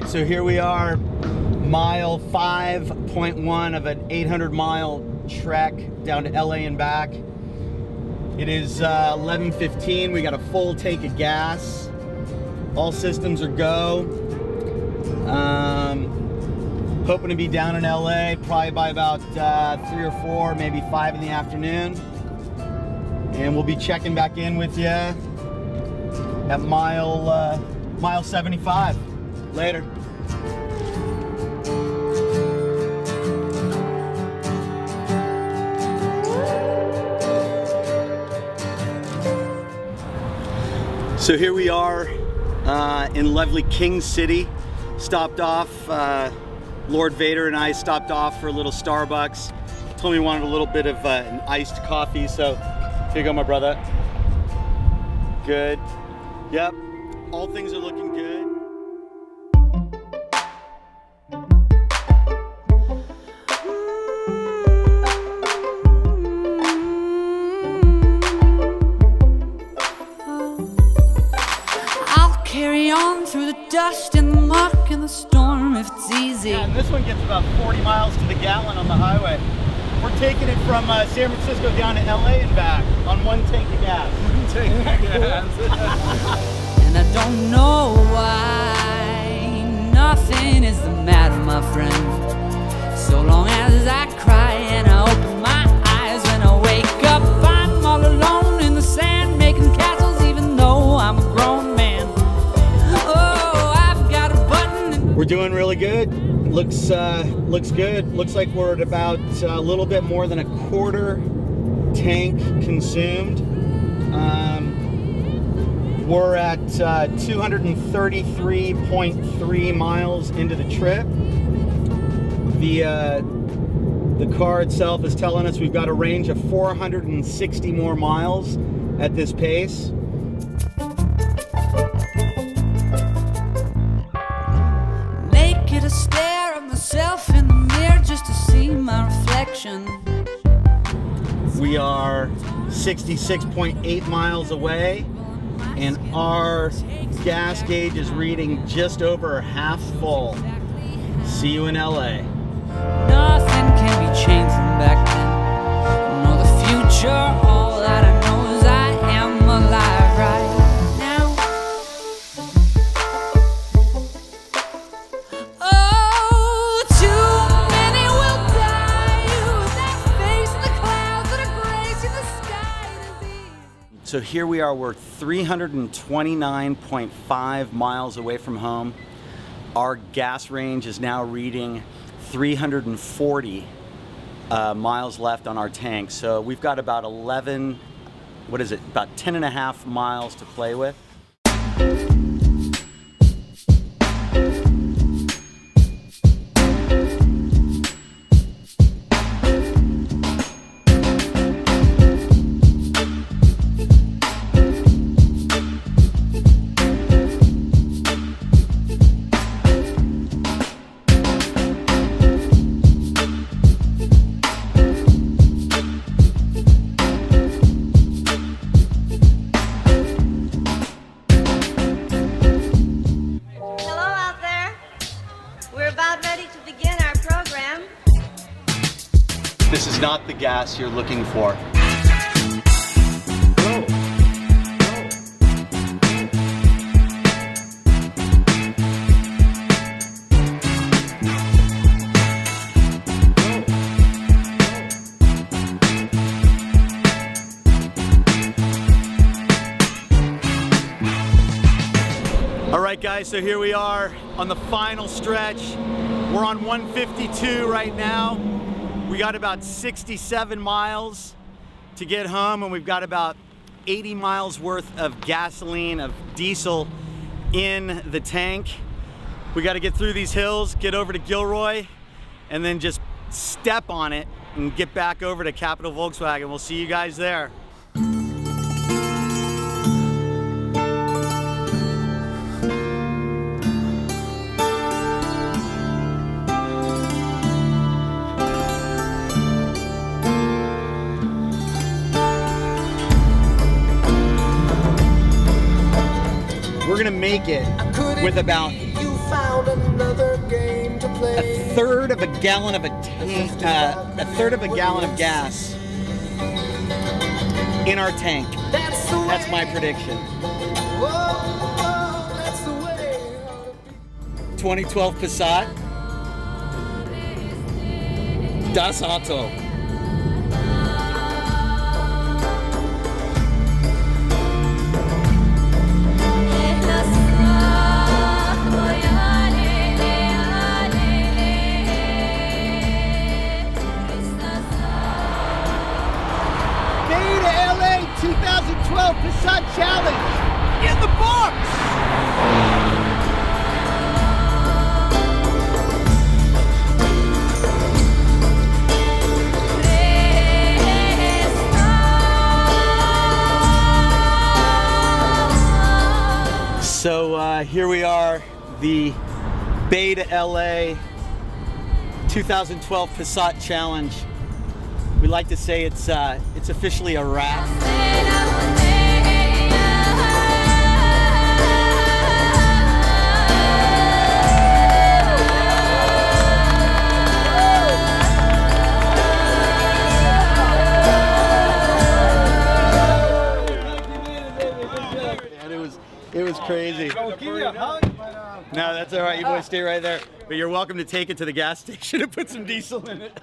right, so here we are, mile 5.1 of an 800-mile trek down to LA and back. It is 11:15. We got a full tank of gas. All systems are go. Hoping to be down in LA probably by about 3 or 4, maybe 5 in the afternoon, and we'll be checking back in with you at mile 75. Later. So here we are in lovely King City. Stopped off, Lord Vader and I stopped off for a little Starbucks. Told me he wanted a little bit of an iced coffee, so here you go, my brother. Good. Yep, all things are looking good. Dust and the muck and the storm, if it's easy. Yeah, and this one gets about 40 miles to the gallon on the highway. We're taking it from San Francisco down to LA and back on one tank of gas. One tank of gas. And I don't know why nothing is the matter, my friend. So long as I cry and I open my eyes when I wake up, I'm all alone in the sand making castles, even though I'm a grown. We're doing really good. Looks good. Looks like we're at about a little bit more than a quarter tank consumed. We're at 233.3 miles into the trip. The car itself is telling us we've got a range of 460 more miles at this pace. We are 66.8 miles away, and our gas gauge is reading just over half full. See you in LA. Nothing can be changed from back then. Know the future, all that I know is I am alive right . So here we are, we're 329.5 miles away from home. Our gas range is now reading 340 miles left on our tank. So we've got about 10.5 miles to play with. This is not the gas you're looking for. All right, guys, so here we are on the final stretch. We're on 152 right now. We got about 67 miles to get home, and we've got about 80 miles worth of gasoline, of diesel, in the tank. We got to get through these hills, get over to Gilroy, and then just step on it and get back over to Capitol Volkswagen. We'll see you guys there. We're gonna make it with about found another game to play. A third of a gallon of gas in our tank. That's my prediction. 2012 Passat. Das Auto. Bay to LA 2012 Passat Challenge in the books! So here we are, the Bay to LA 2012 Passat Challenge. We like to say it's officially a wrap. And it was crazy. No, that's all right. You boys stay right there. But you're welcome to take it to the gas station and put some diesel in it.